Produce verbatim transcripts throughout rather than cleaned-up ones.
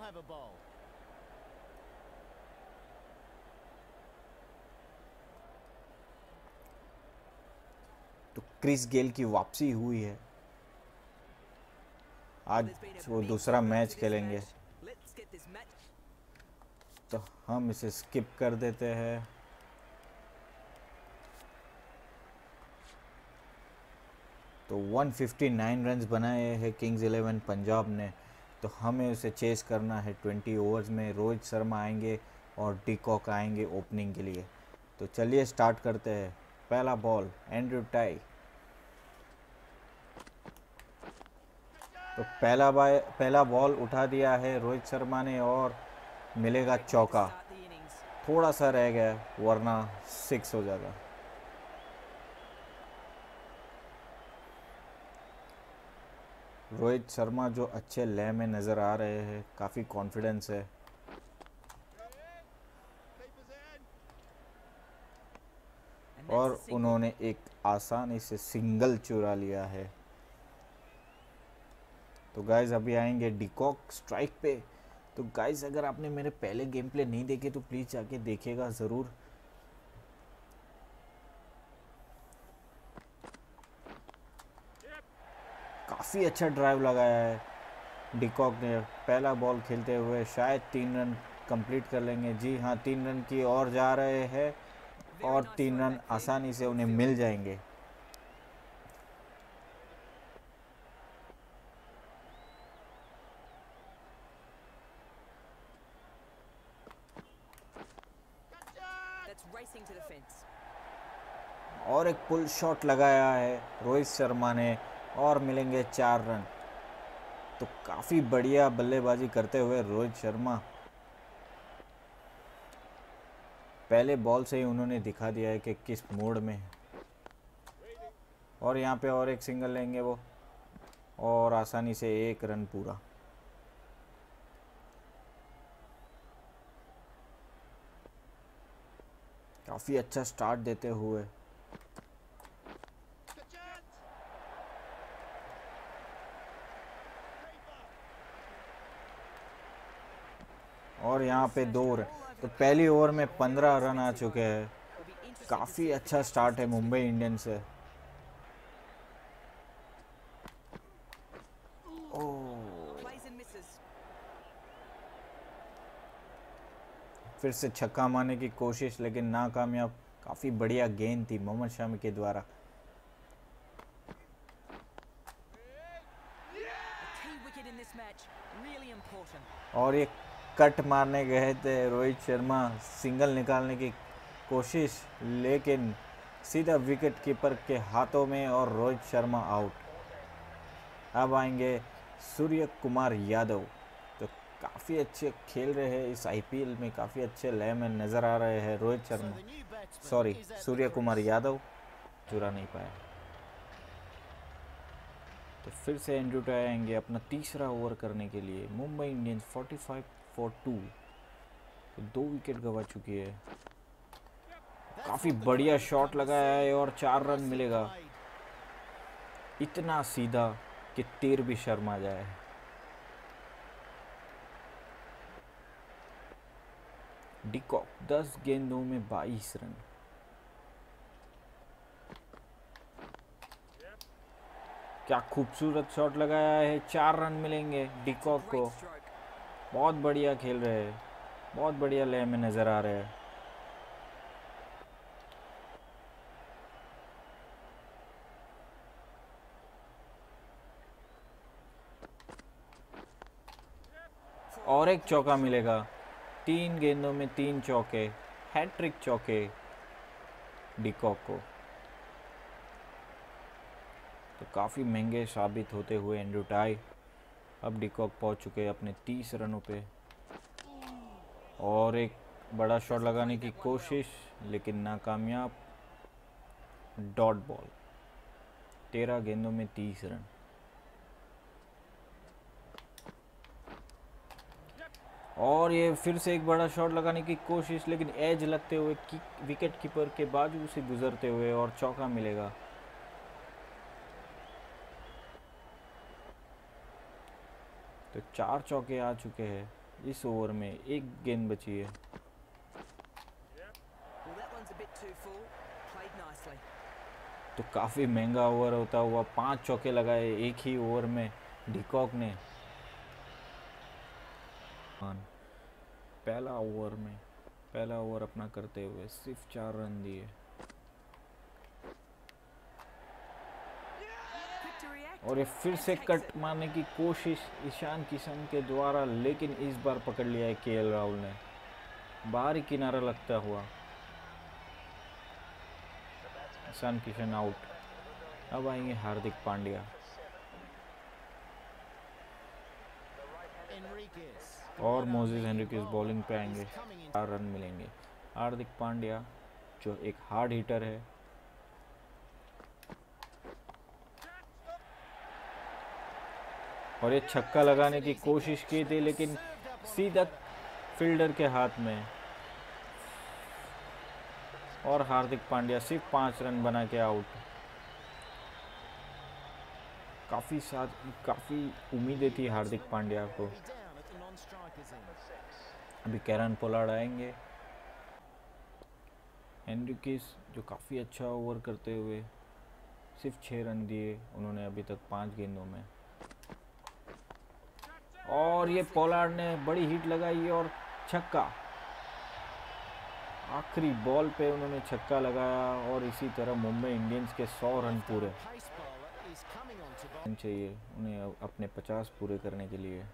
He'll have a ball. तो Chris Gayle की वापसी हुई है, आज वो दूसरा मैच खेलेंगे तो हम इसे स्किप कर देते हैं। तो एक सौ उनसठ रन्स बनाए हैं किंग्स इलेवन पंजाब ने, तो हमें उसे चेस करना है बीस ओवर्स में। रोहित शर्मा आएंगे और डी कॉक आएंगे ओपनिंग के लिए। तो चलिए स्टार्ट करते हैं। पहला बॉल एंड्रू टाई। तो पहला पहला बॉल उठा दिया है रोहित शर्मा ने और मिलेगा चौका। थोड़ा सा रह गया वरना सिक्स हो जाएगा। रोहित शर्मा जो अच्छे लय में नजर आ रहे हैं, काफी कॉन्फिडेंस है। और उन्होंने एक आसानी से सिंगल चुरा लिया है। तो गाइज अभी आएंगे डी कॉक स्ट्राइक पे। तो गाइज अगर आपने मेरे पहले गेम प्ले नहीं देखे तो प्लीज जाके देखिएगा जरूर। काफी अच्छा ड्राइव लगाया है डी कॉक ने। पहला बॉल खेलते हुए शायद तीन रन कंप्लीट कर लेंगे। जी हाँ, तीन रन की ओर जा रहे हैं और तीन रन आसानी से उन्हें मिल जाएंगे। और एक पुल शॉट लगाया है रोहित शर्मा ने और मिलेंगे चार रन। तो काफी बढ़िया बल्लेबाजी करते हुए रोहित शर्मा, पहले बॉल से ही उन्होंने दिखा दिया है कि किस मोड में है। और यहाँ पे और एक सिंगल लेंगे वो और आसानी से एक रन पूरा। काफी अच्छा स्टार्ट देते हुए। और यहाँ पे दो रन, तो पहली ओवर में पंद्रह रन आ चुके हैं। काफी अच्छा स्टार्ट है मुंबई इंडियंस से। फिर से छक्का मारने की कोशिश लेकिन नाकामयाब। काफी बढ़िया गेंद थी मोहम्मद शामी के द्वारा। और ये कट मारने गए थे रोहित शर्मा सिंगल निकालने की कोशिश, लेकिन सीधा विकेट कीपर के हाथों में और रोहित शर्मा आउट। अब आएंगे सूर्यकुमार यादव। तो काफ़ी अच्छे खेल रहे हैं इस आईपीएल में, काफ़ी अच्छे लय में नज़र आ रहे हैं रोहित शर्मा, सॉरी सूर्यकुमार यादव। चुरा नहीं पाया। तो फिर से एंड्रू टाय आएंगे अपना तीसरा ओवर करने के लिए। मुंबई इंडियंस पैंतालीस फॉर टू, तो दो विकेट गवा चुकी है। काफ़ी बढ़िया शॉट लगाया है और चार रन मिलेगा। इतना सीधा कि तीर भी शर्मा जाए। डी कॉक दस गेंदों में बाईस रन। क्या खूबसूरत शॉट लगाया है, चार रन मिलेंगे डी कॉक को। बहुत बढ़िया खेल रहे हैं, बहुत बढ़िया लय में नज़र आ रहे हैं। और एक चौका मिलेगा। तीन गेंदों में तीन चौके, हैट्रिक चौके डी कॉक को। तो काफ़ी महंगे साबित होते हुए एंड्रू टाय। अब डी कॉक पहुँच चुके हैं अपने तीस रनों पे। और एक बड़ा शॉट लगाने की कोशिश लेकिन नाकामयाब। डॉट बॉल, तेरह गेंदों में तीस रन। और ये फिर से एक बड़ा शॉट लगाने की कोशिश लेकिन एज लगते हुए की, विकेट कीपर के बाजू से गुजरते हुए और चौका मिलेगा। तो चार चौके आ चुके हैं। इस ओवर में एक गेंद बची है। तो काफ़ी महंगा ओवर होता हुआ पांच चौके लगाए एक ही ओवर में डी कॉक ने। पहला ओवर में पहला ओवर अपना करते हुए सिर्फ चार रन दिए और ये फिर से कट मारने की कोशिश ईशान किशन के द्वारा, लेकिन इस बार पकड़ लिया है केएल राहुल ने बाहरी किनारा लगता हुआ। ईशान किशन आउट। अब आएंगे हार्दिक पांड्या और मोजेस हेनरिक्स बॉलिंग पे आएंगे। चार रन मिलेंगे। हार्दिक पांड्या जो एक हार्ड हिटर है, और ये छक्का लगाने की कोशिश की थी लेकिन सीधा फील्डर के हाथ में, और हार्दिक पांड्या सिर्फ पांच रन बना के आउट। काफ़ी साथ काफ़ी उम्मीदें थी हार्दिक पांड्या को। अभी कीरन पोलार्ड आएंगे। हेनरिक्स जो काफ़ी अच्छा ओवर करते हुए सिर्फ छः रन दिए उन्होंने अभी तक पांच गेंदों में, और ये पोलार्ड ने बड़ी हिट लगाई और छक्का, आखिरी बॉल पे उन्होंने छक्का लगाया, और इसी तरह मुंबई इंडियंस के सौ रन पूरे चाहिए उन्हें अपने पचास पूरे करने के लिए।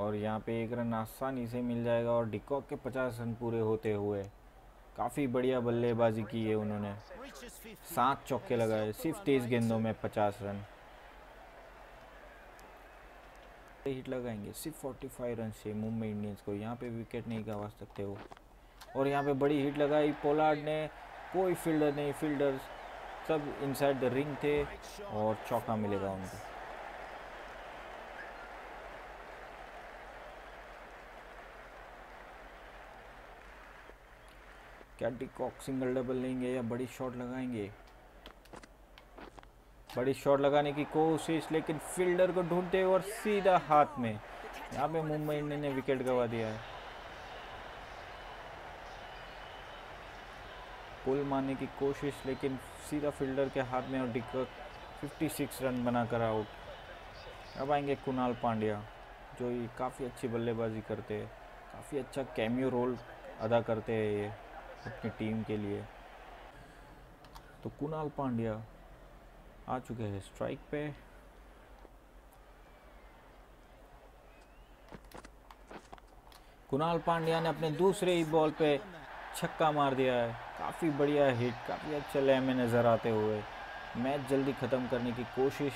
और यहाँ पे एक रन आसानी से मिल जाएगा और डी कॉक के पचास रन पूरे होते हुए। काफ़ी बढ़िया बल्लेबाजी की है उन्होंने, सात चौके लगाए सिर्फ तेईस गेंदों में पचास रन। हिट लगाएंगे सिर्फ पैंतालीस रन से मुंबई इंडियंस को। यहाँ पे विकेट नहीं गवा सकते हो, और यहाँ पे बड़ी हिट लगाई पोलार्ड ने। कोई फील्डर नहीं, फील्डर्स सब इनसाइड द रिंग थे, और चौका मिलेगा उनको। क्या डी कॉक सिंगल डबल लेंगे या बड़ी शॉट लगाएंगे? बड़ी शॉट लगाने की कोशिश, लेकिन फील्डर को ढूंढते और सीधा हाथ में। यहाँ पे मुंबई इंडियंस ने विकेट गवा दिया है। पुल मारने की कोशिश, लेकिन सीधा फील्डर के हाथ में, और डी कॉक छप्पन रन बनाकर आउट। अब आएंगे कुणाल पांड्या, जो ये काफ़ी अच्छी बल्लेबाजी करते हैं, काफ़ी अच्छा कैमियो रोल अदा करते हैं ये अपनी टीम के लिए। तो कुणाल पांड्या आ चुके हैं स्ट्राइक पे, कुणाल पांड्या ने अपने दूसरे ही बॉल पे छक्का मार दिया है। काफ़ी बढ़िया हिट, काफ़ी अच्छे लय में नज़र आते हुए, मैच जल्दी ख़त्म करने की कोशिश।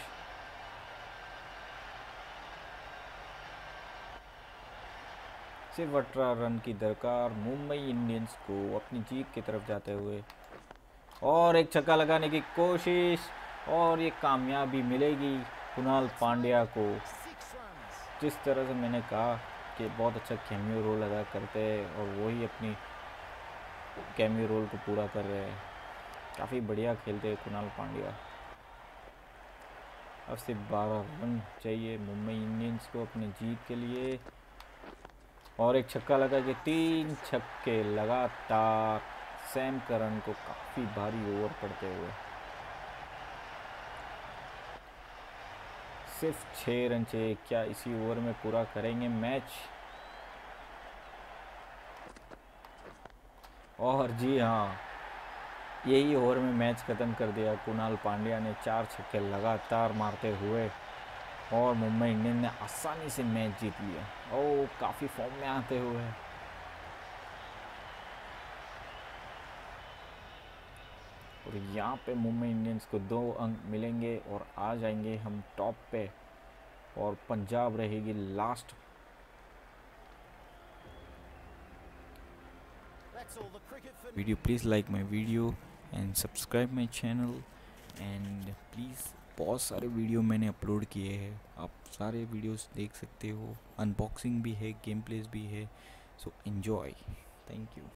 सिर्फ अठारह रन की दरकार मुंबई इंडियंस को अपनी जीत की तरफ जाते हुए, और एक छक्का लगाने की कोशिश, और ये कामयाबी मिलेगी कुणाल पांड्या को। जिस तरह से मैंने कहा कि बहुत अच्छा कैमियो रोल अदा करते हैं, और वही अपनी कैमियो रोल को पूरा कर रहे हैं। काफ़ी बढ़िया खेलते हैं कुणाल पांड्या। अब सिर्फ बारह रन चाहिए मुंबई इंडियंस को अपनी जीत के लिए, और एक छक्का लगा के तीन छक्के लगातार सैम करन को, काफ़ी भारी ओवर पड़ते हुए। सिर्फ छः रन चाहिए, क्या इसी ओवर में पूरा करेंगे मैच? और जी हाँ, यही ओवर में मैच ख़त्म कर दिया कुणाल पांड्या ने, चार छक्के लगातार मारते हुए, और मुंबई इंडियन ने आसानी से मैच जीत लिया। ओ काफ़ी फॉर्म में आते हुए। और यहाँ पे मुंबई इंडियंस को दो अंक मिलेंगे और आ जाएंगे हम टॉप पे, और पंजाब रहेगी last. Video please like my video and subscribe my channel, and please बहुत सारे वीडियो मैंने अपलोड किए हैं, आप सारे वीडियोस देख सकते हो। अनबॉक्सिंग भी है, गेम प्लेस भी है, सो एंजॉय। Thank you.